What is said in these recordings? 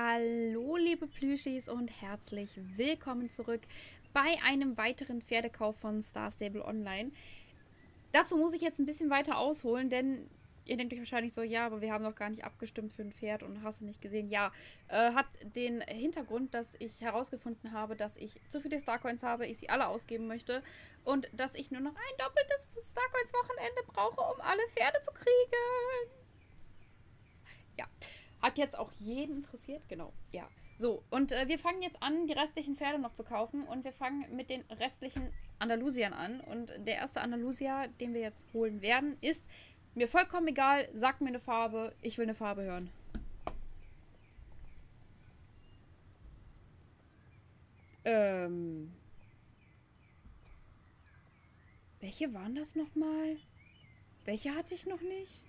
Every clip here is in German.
Hallo liebe Plüschis und herzlich willkommen zurück bei einem weiteren Pferdekauf von Star Stable Online. Dazu muss ich jetzt ein bisschen weiter ausholen, denn ihr denkt euch wahrscheinlich so, ja, aber wir haben noch gar nicht abgestimmt für ein Pferd und hast du nicht gesehen. Ja, hat den Hintergrund, dass ich herausgefunden habe, dass ich zu viele Starcoins habe, ich sie alle ausgeben möchte und dass ich nur noch ein doppeltes Starcoins-Wochenende brauche, um alle Pferde zu kriegen. Ja, hat jetzt auch jeden interessiert, genau, ja. So, und wir fangen jetzt an, die restlichen Pferde noch zu kaufen und wir fangen mit den restlichen Andalusiern an. Und der erste Andalusier, den wir jetzt holen werden, ist mir vollkommen egal, sagt mir eine Farbe, ich will eine Farbe hören. Welche waren das nochmal? Welche hatte ich noch nicht?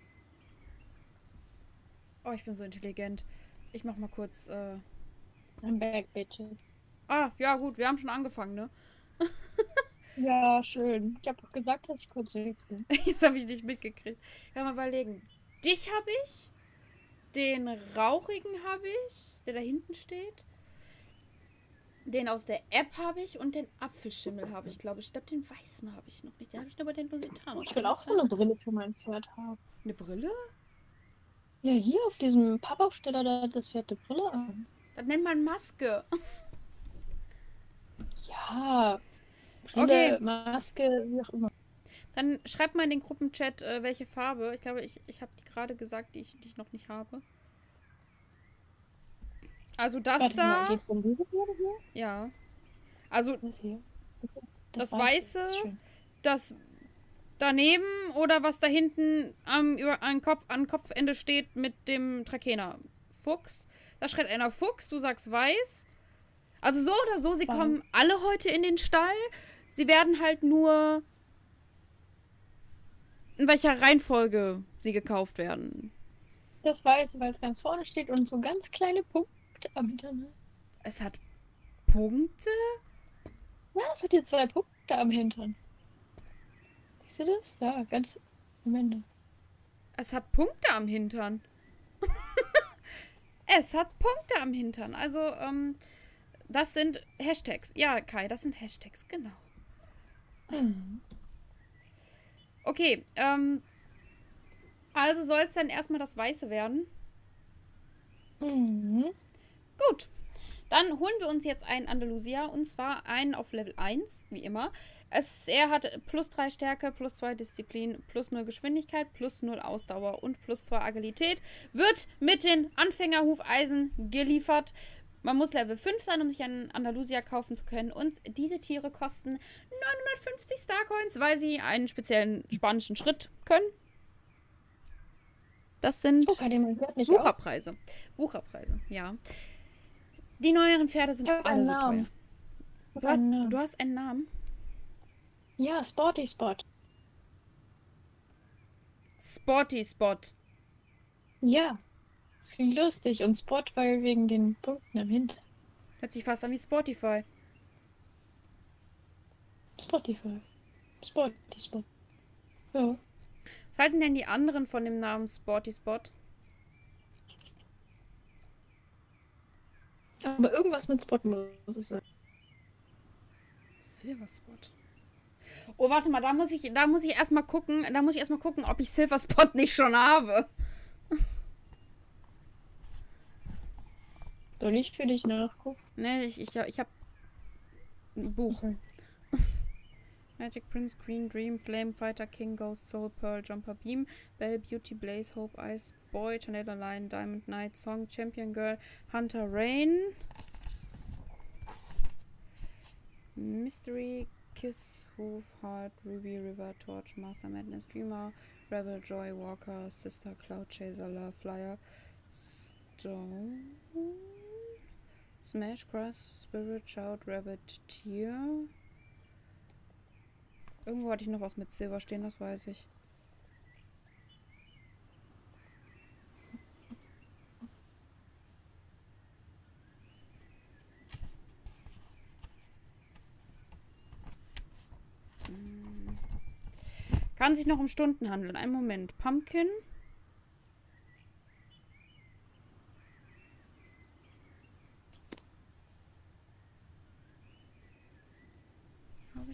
Oh, ich bin so intelligent. Ich mach mal kurz, I'm back, bitches. Ah, ja gut, wir haben schon angefangen, ne? Ja, schön. Ich habe doch gesagt, dass ich kurz wechsle. Jetzt habe ich nicht mitgekriegt. Ja, mal überlegen. Dich habe ich. Den Rauchigen habe ich, der da hinten steht. Den aus der App habe ich und den Apfelschimmel habe ich, glaube ich. Ich glaube, den Weißen habe ich noch nicht. Den habe ich nur bei den Lusitanen. Ich will auch so eine Brille für mein Pferd haben. Eine Brille? Ja, hier auf diesem Pappaufsteller, da hat das Pferd eine Brille an. Das nennt man Maske. Ja. Brille, okay. Maske, wie auch immer. Dann schreibt mal in den Gruppenchat, welche Farbe. Ich glaube, ich habe die gerade gesagt, die ich noch nicht habe. Also das warte da. Mal, ja. Also das, hier. Das Weiße, das daneben oder was da hinten am Kopfende steht mit dem Trakehner. Fuchs. Da schreit einer Fuchs, du sagst Weiß. Also so oder so, sie kommen alle heute in den Stall. Sie werden halt nur in welcher Reihenfolge sie gekauft werden. Das Weiße, weil es ganz vorne steht und so ganz kleine Punkte am Hintermann. Es hat Punkte? Ja, es hat hier 2 Punkte am Hintern. Siehst du das? Da, ganz am Ende. Es hat Punkte am Hintern. Es hat Punkte am Hintern. Also, das sind Hashtags. Ja, Kai, das sind Hashtags, genau. Mhm. Okay, also soll es dann erstmal das Weiße werden. Mhm. Gut. Dann holen wir uns jetzt einen Andalusier und zwar einen auf Level 1, wie immer. Er hat plus 3 Stärke, plus 2 Disziplin, plus 0 Geschwindigkeit, plus 0 Ausdauer und plus 2 Agilität. Wird mit den Anfängerhufeisen geliefert. Man muss Level 5 sein, um sich einen Andalusier kaufen zu können. Und diese Tiere kosten 950 Starcoins, weil sie einen speziellen spanischen Schritt können. Das sind Wucherpreise. Wucherpreise, ja. Die neueren Pferde sind alle so teuer. Du hast einen Namen? Ja, Sporty Spot. Sporty Spot. Ja. Das klingt lustig. Und Spot, weil wegen den Punkten am Hintern. Hört sich fast an wie Spotify. Spotify. Sporty Spot. Ja. Was halten denn die anderen von dem Namen Sporty Spot? Aber irgendwas mit Spot muss es sein. Silverspot. Oh, warte mal, da muss ich erstmal gucken, ob ich Silverspot nicht schon habe. Soll ich für dich nachgucken? Nee, ich hab ein Buch. Magic Prince, Green Dream, Flame Fighter, King, Ghost, Soul, Pearl, Jumper, Beam, Bell, Beauty, Blaze, Hope, Ice, Boy, Tornado, Lion, Diamond, Knight, Song, Champion, Girl, Hunter, Rain, Mystery, Kiss, Hoof, Heart, Ruby, River, Torch, Master, Madness, Dreamer, Rebel, Joy, Walker, Sister, Cloud, Chaser, Love, Flyer, Stone, Smash, Crush, Spirit, Shout, Rabbit, Tear. Irgendwo hatte ich noch was mit Silber stehen, das weiß ich. Kann sich noch um Stunden handeln. Einen Moment. Pumpkin.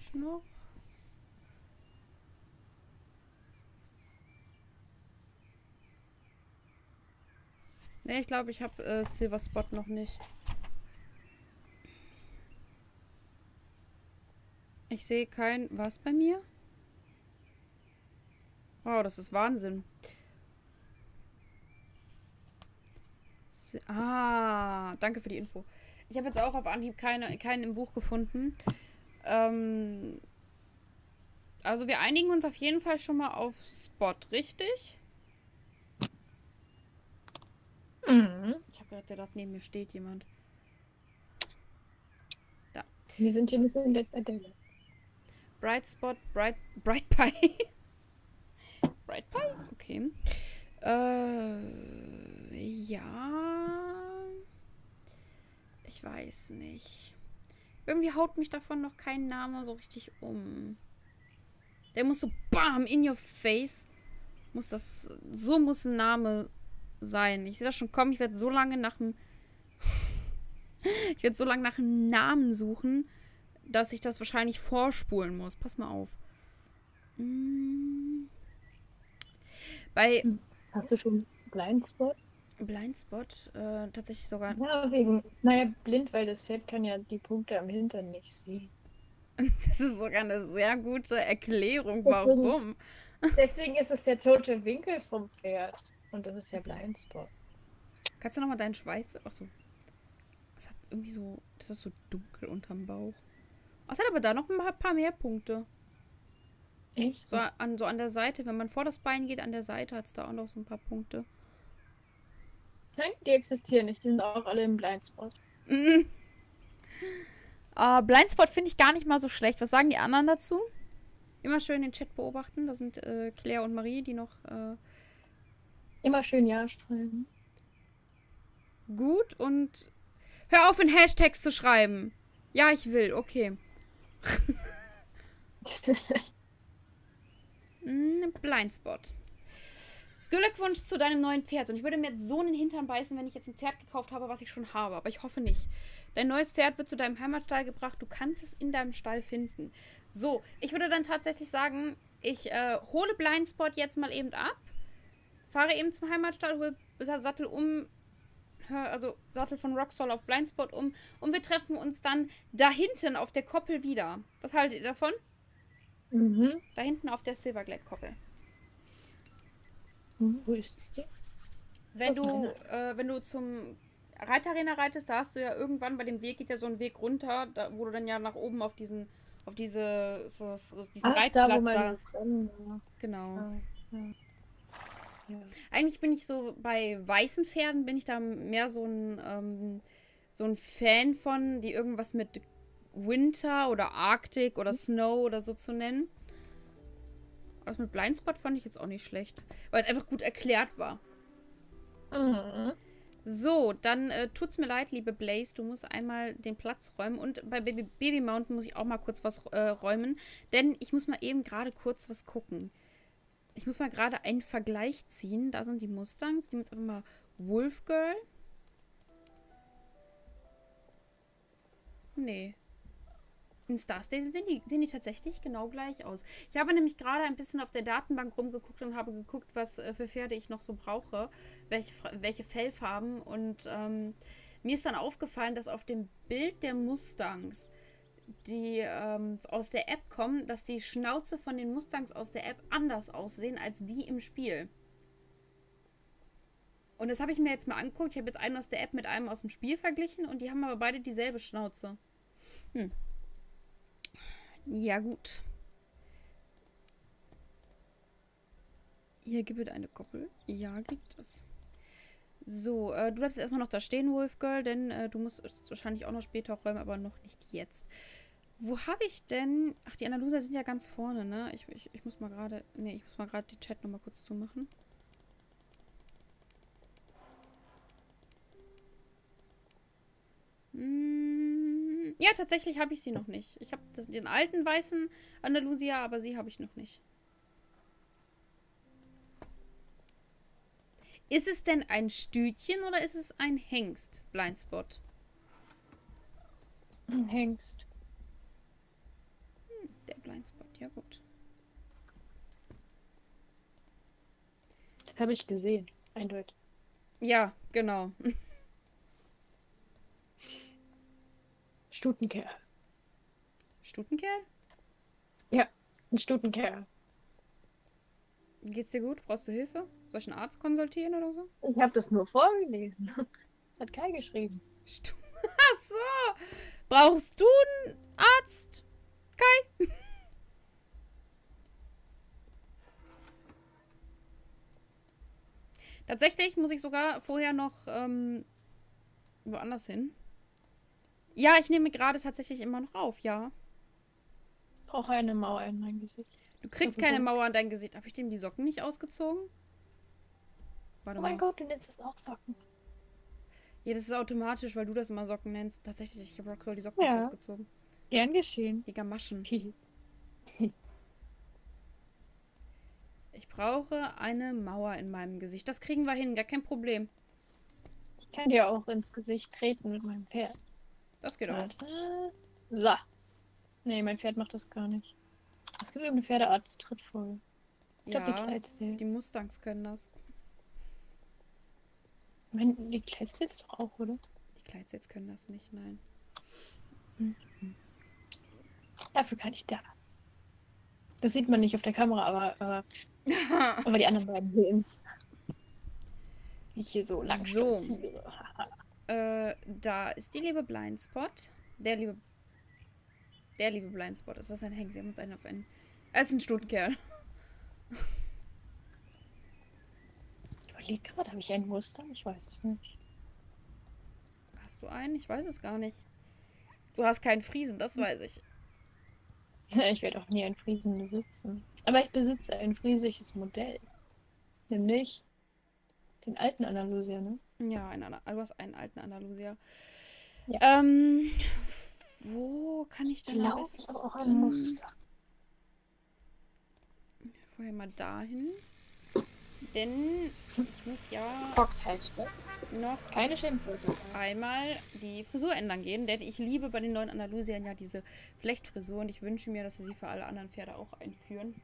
ich noch? Ne, ich glaube, ich habe Silver Spot noch nicht. Ich sehe kein... Was bei mir? Wow, das ist Wahnsinn. Ah, danke für die Info. Ich habe jetzt auch auf Anhieb keinen im Buch gefunden. Also wir einigen uns auf jeden Fall schon mal auf Spot, richtig? Mhm. Ich habe gerade gedacht, neben mir steht jemand. Da. Wir sind hier nicht in der Stelle. Bright Spot, Bright Pie. Bright Pie? Okay. Ja. Ich weiß nicht. Irgendwie haut mich davon noch kein Name so richtig um. Der muss so bam, in your face. So muss ein Name sein. Ich sehe das schon kommen. Ich werde so lange nach dem... Ich werde so lange nach einem Namen suchen, dass ich das wahrscheinlich vorspulen muss. Pass mal auf. Bei... Hast du schon Blindspot? Blindspot? Tatsächlich sogar... Ja, wegen... Naja, blind, weil das Pferd kann ja die Punkte am Hintern nicht sehen. Das ist sogar eine sehr gute Erklärung, warum. Deswegen ist es der tote Winkel vom Pferd. Und das ist ja Blindspot. Kannst du nochmal deinen Schweif... Achso. Das hat irgendwie so... Das ist so dunkel unterm Bauch. Es hat aber da noch ein paar mehr Punkte. Echt? So an der Seite. Wenn man vor das Bein geht, an der Seite hat es da auch noch so ein paar Punkte. Nein, die existieren nicht. Die sind auch alle im Blindspot. Mhm. Blindspot finde ich gar nicht mal so schlecht. Was sagen die anderen dazu? Immer schön den Chat beobachten. Da sind Claire und Marie, die noch... Immer schön Ja schreiben. Gut, und hör auf, in Hashtags zu schreiben. Ja, ich will. Okay. Blindspot. Glückwunsch zu deinem neuen Pferd. Und ich würde mir jetzt so einen Hintern beißen, wenn ich jetzt ein Pferd gekauft habe, was ich schon habe. Aber ich hoffe nicht. Dein neues Pferd wird zu deinem Heimatstall gebracht. Du kannst es in deinem Stall finden. So, ich würde dann tatsächlich sagen, ich hole Blindspot jetzt mal eben ab. Fahre eben zum Heimatstall, hole Sattel um, also Sattel von Rocksoul auf Blindspot um. Und wir treffen uns dann da hinten auf der Koppel wieder. Was haltet ihr davon? Mhm. Da hinten auf der Silverglade-Koppel. Mhm. Wo ist die? Wenn du zum Reiterarena reitest, da hast du ja irgendwann bei dem Weg, geht ja so ein Weg runter, da, wo du dann ja nach oben auf diesen Reitplatz da. Wo man das Rennen, ja. Genau. Ja, ja. Ja. Eigentlich bin ich so, bei weißen Pferden bin ich da mehr so ein Fan von, die irgendwas mit Winter oder Arctic oder Snow oder so zu nennen. Das mit Blindspot fand ich jetzt auch nicht schlecht, weil es einfach gut erklärt war. Mhm. So, dann tut's mir leid, liebe Blaze, du musst einmal den Platz räumen. Und bei Baby Mountain muss ich auch mal kurz was räumen, denn ich muss mal eben gerade kurz was gucken. Ich muss mal gerade einen Vergleich ziehen. Da sind die Mustangs. Nehmen wir jetzt einfach mal Wolf Girl. Nee. In Star Stable sehen die tatsächlich genau gleich aus. Ich habe nämlich gerade ein bisschen auf der Datenbank rumgeguckt und habe geguckt, was für Pferde ich noch so brauche. Welche Fellfarben. Und mir ist dann aufgefallen, dass auf dem Bild der Mustangs, die aus der App kommen, dass die Schnauze von den Mustangs aus der App anders aussehen als die im Spiel. Und das habe ich mir jetzt mal angeguckt. Ich habe jetzt einen aus der App mit einem aus dem Spiel verglichen und die haben aber beide dieselbe Schnauze. Hm. Ja, gut. Hier gibt es eine Koppel. Ja, gibt es. So, du bleibst erstmal noch da stehen, Wolfgirl, denn du musst wahrscheinlich auch noch später räumen, aber noch nicht jetzt. Wo habe ich denn... Ach, die Andalusier sind ja ganz vorne, ne? Ich muss mal gerade... Ne, ich muss mal gerade die Chat nochmal kurz zumachen. Ja, tatsächlich habe ich sie noch nicht. Ich habe den alten weißen Andalusier, aber sie habe ich noch nicht. Ist es denn ein Stütchen oder ist es ein Hengst? Blindspot. Ein Hengst. Hm. Blindspot, ja gut. Das habe ich gesehen, eindeutig. Ja, genau. Stutenkerl. Stutenkerl? Ja, ein Stutenkerl. Geht's dir gut? Brauchst du Hilfe? Soll ich einen Arzt konsultieren oder so? Ich habe das nur vorgelesen. Das hat Kai geschrieben. Ach so! Brauchst du einen Arzt? Kai? Tatsächlich muss ich sogar vorher noch woanders hin. Ja, ich nehme gerade tatsächlich immer noch auf, ja. Ich brauche eine Mauer in mein Gesicht. Du kriegst keine Mauer an dein Gesicht. Habe ich dem die Socken nicht ausgezogen? Warte mal. Oh mein Gott, du nennst das auch Socken. Ja, das ist automatisch, weil du das immer Socken nennst. Tatsächlich, ich habe Rocksoul die Socken nicht ausgezogen. Gern geschehen. Die Gamaschen. Ich brauche eine Mauer in meinem Gesicht. Das kriegen wir hin, gar kein Problem. Ich kann dir auch ins Gesicht treten mit meinem Pferd. Das geht auch. So. Nee, mein Pferd macht das gar nicht. Es gibt irgendeine Pferdeart, die tritt voll. Ich glaube, die Clydesdale. Die Mustangs können das. Ich meine, die Clydesdales doch auch, oder? Die Clydesdales können das nicht, nein. Mhm. Dafür kann ich da. Das sieht man nicht auf der Kamera, aber die anderen beiden sehen es. Wie ich hier so lang spaziere. Da ist die liebe Blindspot. Der liebe Blindspot. Ist das ein Hengst? Sie haben uns einen auf einen... Er ist ein Stutenkerl. Ich überlege gerade, habe ich einen Mustang? Ich weiß es nicht. Hast du einen? Ich weiß es gar nicht. Du hast keinen Friesen, das weiß ich. Ich werde auch nie einen Friesen besitzen. Aber ich besitze ein friesisches Modell. Nämlich den alten Andalusier, ne? Ja, du hast einen alten Andalusier. Ja. Wo kann ich denn am besten? Ich glaube auch ein Muster. Vorher mal dahin. Denn ich muss ja noch keine Schimpfwörter einmal die Frisur ändern gehen. Denn ich liebe bei den neuen Andalusiern ja diese Flechtfrisur. Und ich wünsche mir, dass sie für alle anderen Pferde auch einführen.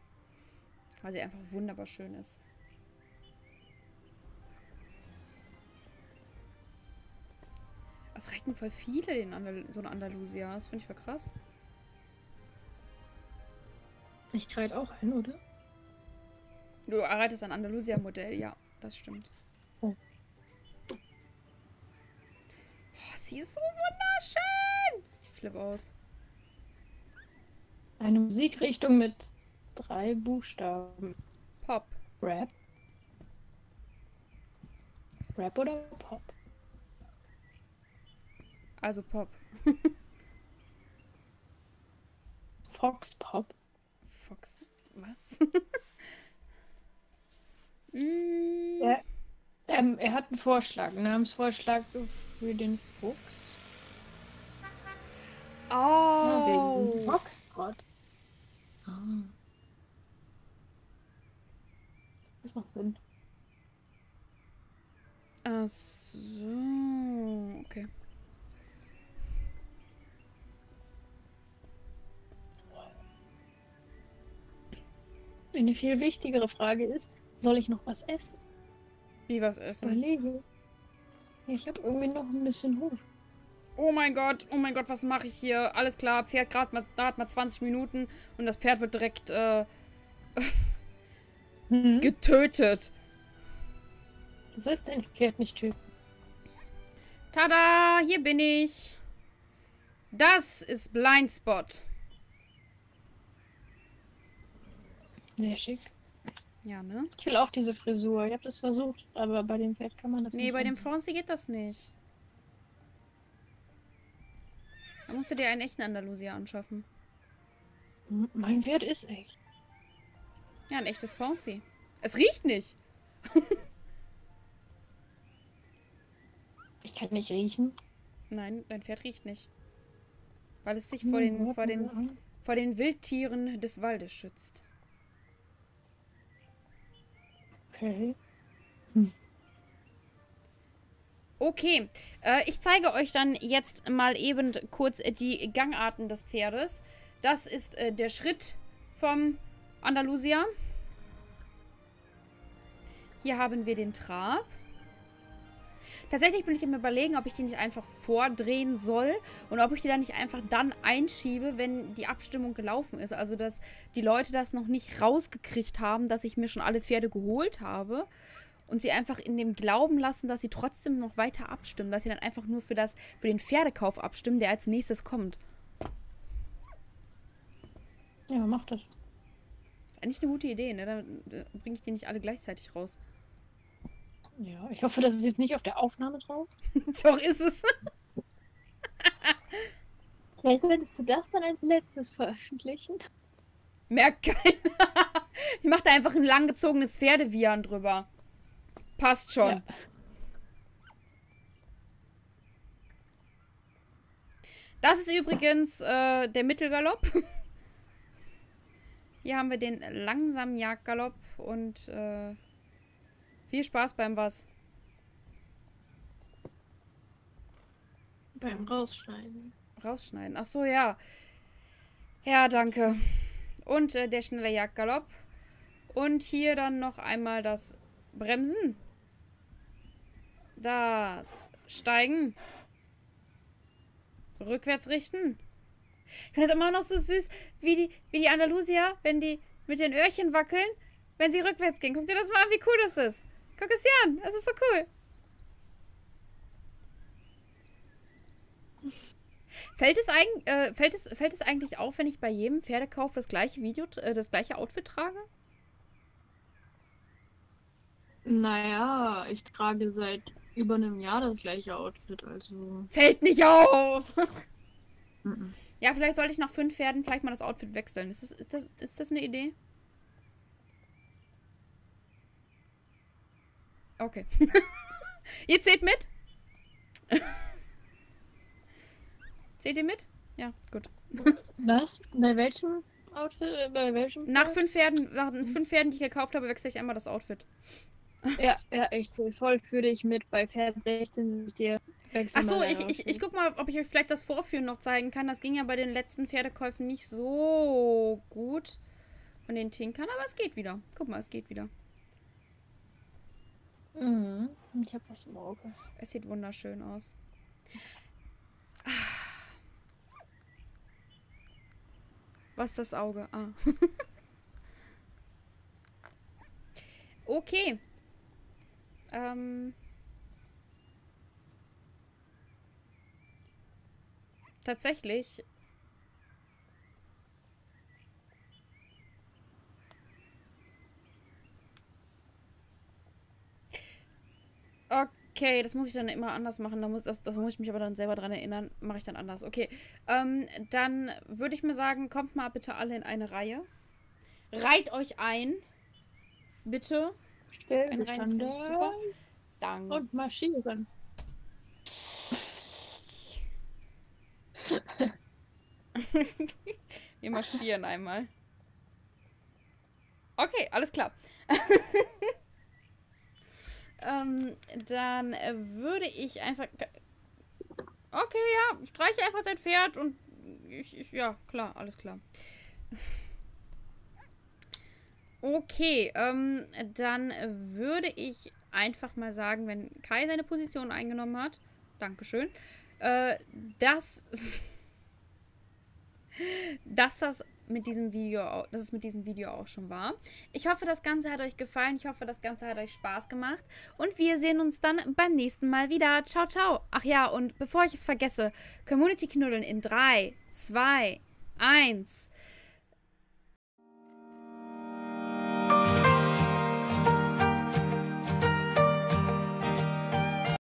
Weil sie einfach wunderbar schön ist. Es reiten voll viele so eine Andalusier. Das finde ich voll krass. Ich reite auch ein, oder? Du reitest ein Andalusier-Modell, ja. Das stimmt. Oh. Oh, sie ist so wunderschön! Ich flippe aus. Eine Musikrichtung mit 3 Buchstaben. Pop. Rap. Rap oder Pop? Also Pop. Fox Pop. Fox, was? Ja, er hat einen Vorschlag, einen Namensvorschlag für den Fuchs. Oh! Ja, wegen Foxtrot. Oh. Das macht Sinn. Ach so, okay. Eine viel wichtigere Frage ist, soll ich noch was essen? Wie was essen? Ich überlege. Ich habe irgendwie noch ein bisschen Hunger. Oh mein Gott, was mache ich hier? Alles klar, Pferd gerade mal, da hat mal 20 Minuten und das Pferd wird direkt getötet. Du sollst dein Pferd nicht töten. Tada, hier bin ich. Das ist Blindspot. Sehr schick. Ja, ne? Ich will auch diese Frisur. Ich habe das versucht, aber bei dem Pferd kann man das nicht. Nee, bei dem Fonsi geht das nicht. Da musst du dir einen echten Andalusier anschaffen. Mein Pferd ist echt. Ja, ein echtes Fonsi. Es riecht nicht. Ich kann nicht riechen. Nein, dein Pferd riecht nicht. Weil es sich vor den Wildtieren des Waldes schützt. Okay. Hm. Okay. Ich zeige euch dann jetzt mal eben kurz die Gangarten des Pferdes. Das ist der Schritt, vom Andalusier. Hier haben wir den Trab. Tatsächlich bin ich am Überlegen, ob ich die nicht einfach vordrehen soll und ob ich die dann nicht einfach dann einschiebe, wenn die Abstimmung gelaufen ist. Also, dass die Leute das noch nicht rausgekriegt haben, dass ich mir schon alle Pferde geholt habe und sie einfach in dem Glauben lassen, dass sie trotzdem noch weiter abstimmen. Dass sie dann einfach nur für den Pferdekauf abstimmen, der als nächstes kommt. Ja, mach das. Ist eigentlich eine gute Idee, ne? Dann bringe ich die nicht alle gleichzeitig raus. Ja, ich hoffe, das ist jetzt nicht auf der Aufnahme drauf. Doch, ist es. Vielleicht solltest du das dann als letztes veröffentlichen. Merkt keiner. Ich mache da einfach ein langgezogenes Pferdevian drüber. Passt schon. Ja. Das ist übrigens der Mittelgalopp. Hier haben wir den langsamen Jagdgalopp und... viel Spaß beim was? Beim Rausschneiden. Rausschneiden, ach so, ja. Ja, danke. Und der schnelle Jagdgalopp. Und hier dann noch einmal das Bremsen. Das Steigen. Rückwärts richten. Ich finde das immer noch so süß, wie die Andalusier, wenn die mit den Öhrchen wackeln, wenn sie rückwärts gehen. Guck dir das mal an, wie cool das ist. Guck es dir an, das ist so cool. Fällt es eigentlich auf, wenn ich bei jedem Pferdekauf das gleiche Video, das gleiche Outfit trage? Naja, ich trage seit über einem Jahr das gleiche Outfit, also... Fällt nicht auf! Ja, vielleicht sollte ich nach 5 Pferden vielleicht mal das Outfit wechseln. Ist das eine Idee? Okay. Ihr zählt mit? Zählt ihr mit? Ja, gut. Was? Bei welchem Outfit? Bei welchem? Nach fünf Pferden, die ich gekauft habe, wechsle ich einmal das Outfit. Ja, ich voll für dich mit. Bei Pferd 16 mit dir. Achso, ich guck mal, ob ich euch vielleicht das Vorführen noch zeigen kann. Das ging ja bei den letzten Pferdekäufen nicht so gut von den Tinkern, aber es geht wieder. Guck mal, es geht wieder. Mhm. Ich habe was im Auge. Es sieht wunderschön aus. Was das Auge? Ah. Okay. Tatsächlich. Okay, das muss ich dann immer anders machen. Das muss ich mich aber dann selber dran erinnern. Mache ich dann anders. Okay, dann würde ich mir sagen, kommt mal bitte alle in eine Reihe. Reiht euch ein. Bitte. Stellen Standard. Danke. Und marschieren. Wir marschieren einmal. Okay, alles klar. Dann würde ich einfach... Okay, ja, streiche einfach dein Pferd und... ja, klar, alles klar. Okay, dann würde ich einfach mal sagen, wenn Kai seine Position eingenommen hat... Dankeschön. Dass es mit diesem Video auch schon war. Ich hoffe, das Ganze hat euch gefallen. Ich hoffe, das Ganze hat euch Spaß gemacht. Und wir sehen uns dann beim nächsten Mal wieder. Ciao, ciao. Ach ja, und bevor ich es vergesse, Community knuddeln in 3, 2, 1...